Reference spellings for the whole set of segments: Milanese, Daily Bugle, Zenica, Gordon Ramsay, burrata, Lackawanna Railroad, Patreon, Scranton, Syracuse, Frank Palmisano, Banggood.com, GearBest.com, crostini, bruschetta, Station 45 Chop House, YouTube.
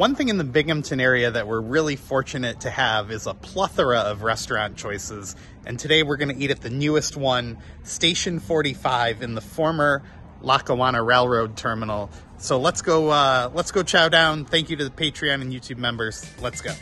One thing in the Binghamton area that we're really fortunate to have is a plethora of restaurant choices, and today we're going to eat at the newest one, Station 45 in the former Lackawanna Railroad terminal. So let's go chow down. Thank you to the Patreon and YouTube members. Let's go.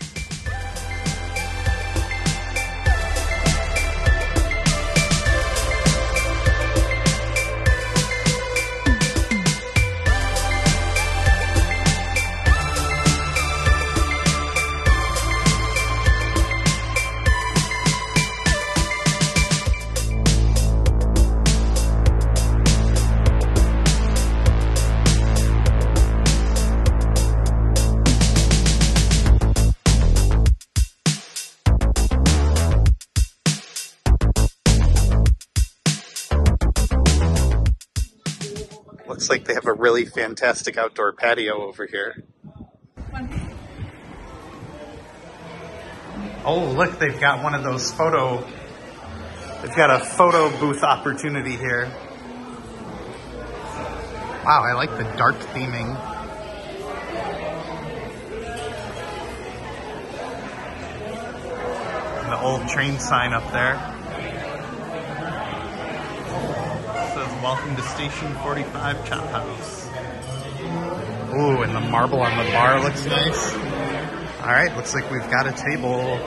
Looks like they have a really fantastic outdoor patio over here. Oh, look, they've got one of those photo booth opportunity here. Wow, I like the dark theming. And the old train sign up there. Welcome to Station 45 Chop House. Ooh, and the marble on the bar looks nice. All right, looks like we've got a table.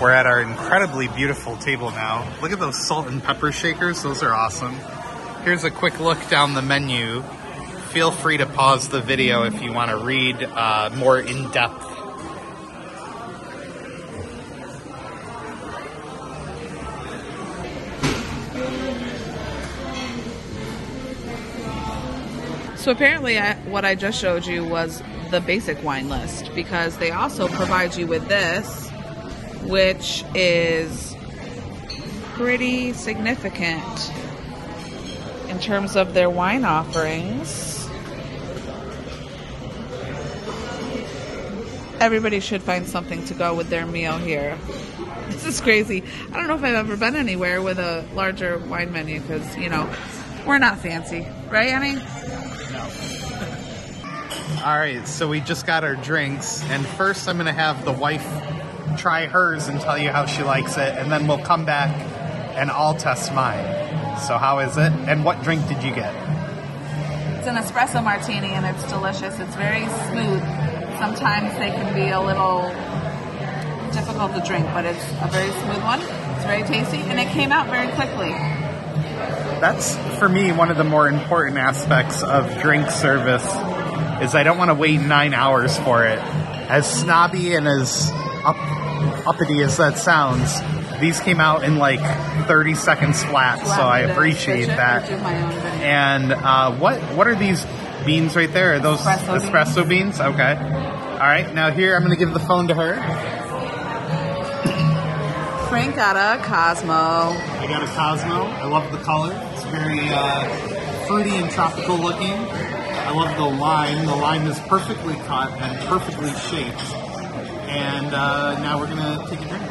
We're at our incredibly beautiful table now. Look at those salt and pepper shakers. Those are awesome. Here's a quick look down the menu. Feel free to pause the video if you want to read more in depth. So apparently what I just showed you was the basic wine list, because they also provide you with this, which is pretty significant in terms of their wine offerings. Everybody should find something to go with their meal here. This is crazy. I don't know if I've ever been anywhere with a larger wine menu, because, you know, we're not fancy, right, Annie? All right, so we just got our drinks, and first I'm going to have the wife try hers and tell you how she likes it, and then we'll come back and I'll test mine. So how is it, and what drink did you get? It's an espresso martini, and it's delicious. It's very smooth. Sometimes they can be a little difficult to drink, but it's a very smooth one. It's very tasty, and it came out very quickly. That's, for me, one of the more important aspects of drink service. Is I don't want to wait 9 hours for it. As snobby and as uppity as that sounds, these came out in like 30 seconds flat, so I appreciate that. And what are these beans right there? Are those espresso beans? Okay. All right, now here I'm going to give the phone to her. Frank got a Cosmo. I got a Cosmo. I love the color. It's very fruity and tropical looking. I love the lime. The lime is perfectly cut and perfectly shaped. And now we're going to take a drink.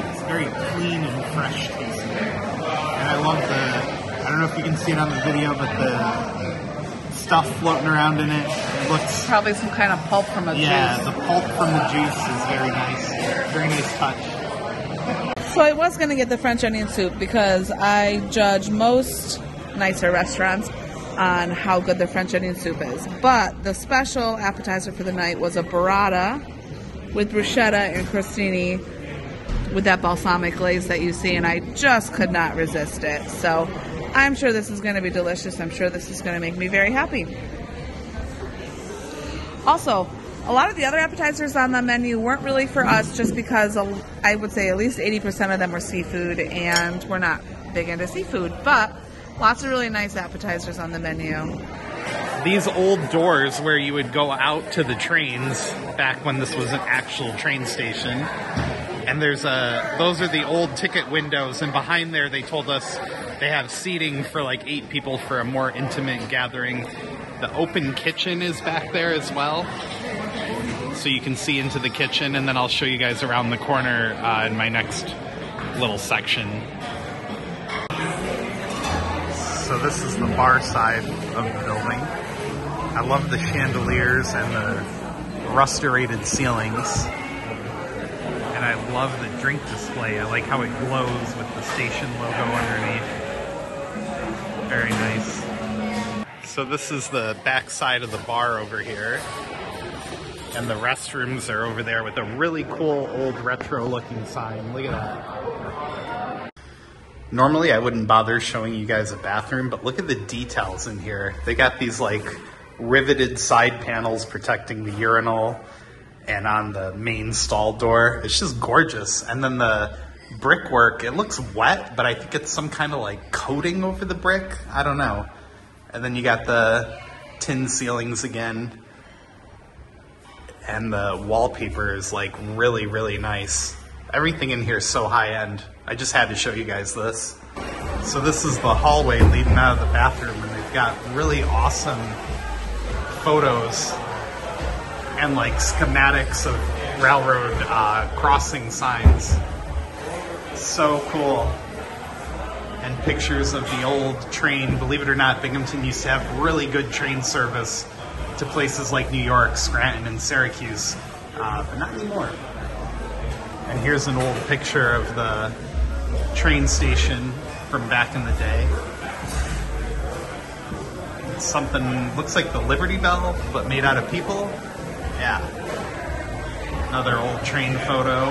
It's very clean and fresh tasting. And I love the, I don't know if you can see it on the video, but the stuff floating around in it looks... Probably some kind of pulp from a juice. Yeah, the pulp from the juice is very nice. Very nice touch. So I was going to get the French onion soup, because I judge most nicer restaurants on how good the French onion soup is. But the special appetizer for the night was a burrata with bruschetta and crostini with that balsamic glaze that you see, and I just could not resist it. So I'm sure this is going to be delicious. I'm sure this is going to make me very happy. Also, a lot of the other appetizers on the menu weren't really for us, just because I would say at least 80% of them were seafood, and we're not big into seafood, but lots of really nice appetizers on the menu. These old doors where you would go out to the trains back when this was an actual train station, and there's those are the old ticket windows, and behind there they told us they have seating for like 8 people for a more intimate gathering. The open kitchen is back there as well, so you can see into the kitchen, and then I'll show you guys around the corner in my next little section. So this is the bar side of the building. I love the chandeliers and the rusterated ceilings. And I love the drink display. I like how it glows with the station logo underneath. Very nice. So this is the back side of the bar over here. And the restrooms are over there with a really cool old retro looking sign. Look at that. Normally I wouldn't bother showing you guys a bathroom, but look at the details in here. They got these like riveted side panels protecting the urinal and on the main stall door. It's just gorgeous. And then the brickwork, it looks wet, but I think it's some kind of like coating over the brick. I don't know. And then you got the tin ceilings again. And the wallpaper is like really, really nice. Everything in here is so high end. I just had to show you guys this. So this is the hallway leading out of the bathroom, and they've got really awesome photos and like schematics of railroad crossing signs. So cool. And pictures of the old train. Believe it or not, Binghamton used to have really good train service to places like New York, Scranton, and Syracuse, but not anymore. And here's an old picture of the train station from back in the day. It's something, looks like the Liberty Bell, but made out of people. Yeah. Another old train photo.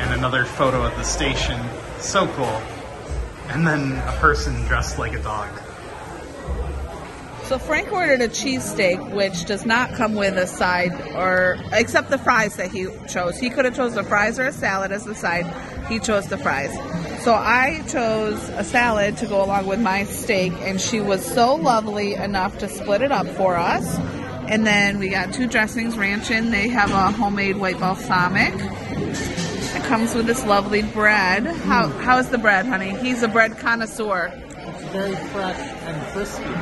And another photo of the station. So cool. And then a person dressed like a dog. So Frank ordered a cheesesteak, which does not come with a side, or except the fries that he chose. He could have chose the fries or a salad as the side. He chose the fries. So I chose a salad to go along with my steak, and she was so lovely enough to split it up for us. And then we got two dressings, ranch in. They have a homemade white balsamic. It comes with this lovely bread. How's the bread, honey? He's a bread connoisseur. It's very fresh and crispy.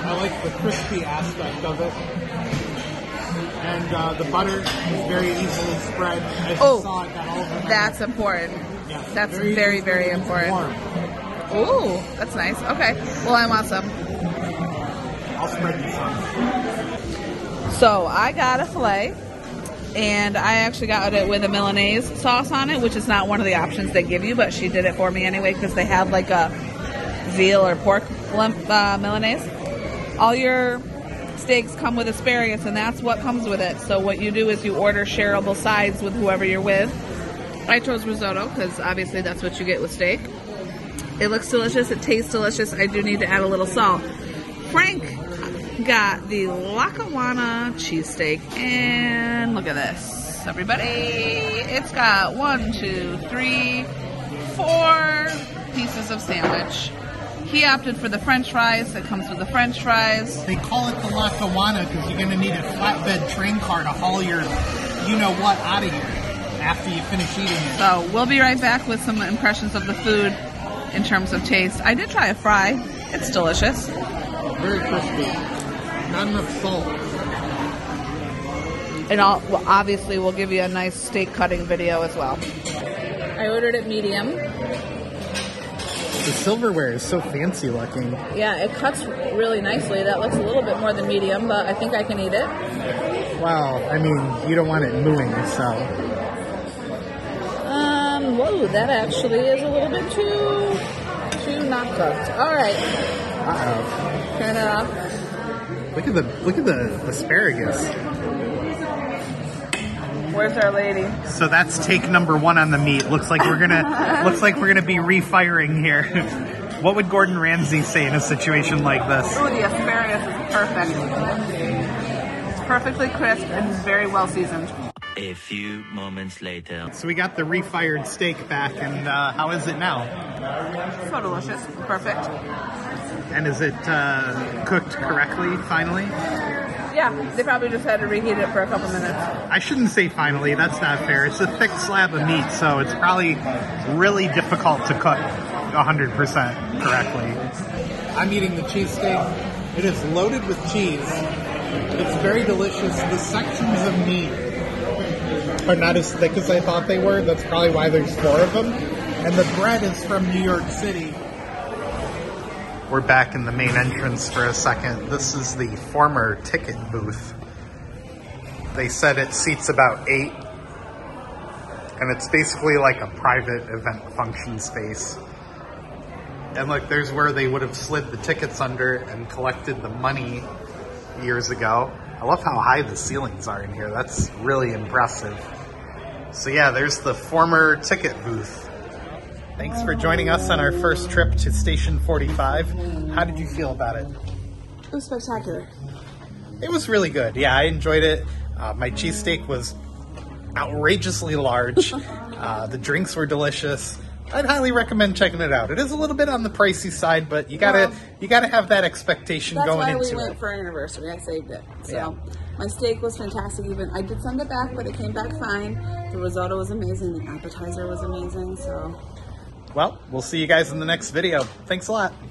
I like the crispy aspect of it, and the butter is very easily spread. As you saw it got all over. That's important. Yeah, that's very, very important. Ooh, that's nice. Okay, well I want some. I'll spread you some. So I got a filet, and I actually got it with a Milanese sauce on it, which is not one of the options they give you, but she did it for me anyway because they have like a veal or pork lump Milanese. All your steaks come with asparagus, and that's what comes with it. So what you do is you order shareable sides with whoever you're with. I chose risotto because obviously that's what you get with steak. It looks delicious. It tastes delicious. I do need to add a little salt. Frank got the Lackawanna cheesesteak, and look at this, everybody. It's got 1, 2, 3, 4 pieces of sandwich. He opted for the French fries. It comes with the French fries. They call it the Lackawanna because you're going to need a flatbed train car to haul your you-know-what out of here after you finish eating it. So we'll be right back with some impressions of the food in terms of taste. I did try a fry. It's delicious. Very crispy. Not enough salt. And well, obviously we'll give you a nice steak cutting video as well. I ordered it medium. The silverware is so fancy looking. Yeah, it cuts really nicely. That looks a little bit more than medium, but I think I can eat it. Wow, I mean, you don't want it mooing, so. Whoa, that actually is a little bit too not cooked. All right. Uh-oh. Turn it off. Look at the asparagus. Where's our lady? So that's take number one on the meat. Looks like we're gonna be refiring here. What would Gordon Ramsay say in a situation like this? Oh, the asparagus is perfect. It's perfectly crisp and very well seasoned. A few moments later. So we got the refired steak back, and how is it now? So delicious, perfect. And is it cooked correctly? Finally. Yeah, they probably just had to reheat it for a couple minutes. I shouldn't say finally, that's not fair. It's a thick slab of meat, so it's probably really difficult to cook 100% correctly. I'm eating the cheesesteak. It is loaded with cheese. It's very delicious. The sections of meat are not as thick as I thought they were. That's probably why there's 4 of them. and the bread is from New York City. We're back in the main entrance for a second. This is the former ticket booth. They said it seats about 8, and it's basically like a private event function space. And look, there's where they would have slid the tickets under and collected the money years ago. I love how high the ceilings are in here. That's really impressive. So yeah, there's the former ticket booth. Thanks for joining us on our first trip to Station 45. How did you feel about it? It was spectacular. It was really good. Yeah, I enjoyed it. My cheesesteak was outrageously large. The drinks were delicious. I'd highly recommend checking it out. It is a little bit on the pricey side, but you gotta have that expectation going into it. That's why we went for our anniversary. I saved it. So yeah. My steak was fantastic. Even I did send it back, but it came back fine. The risotto was amazing. The appetizer was amazing. So, well, we'll see you guys in the next video. Thanks a lot.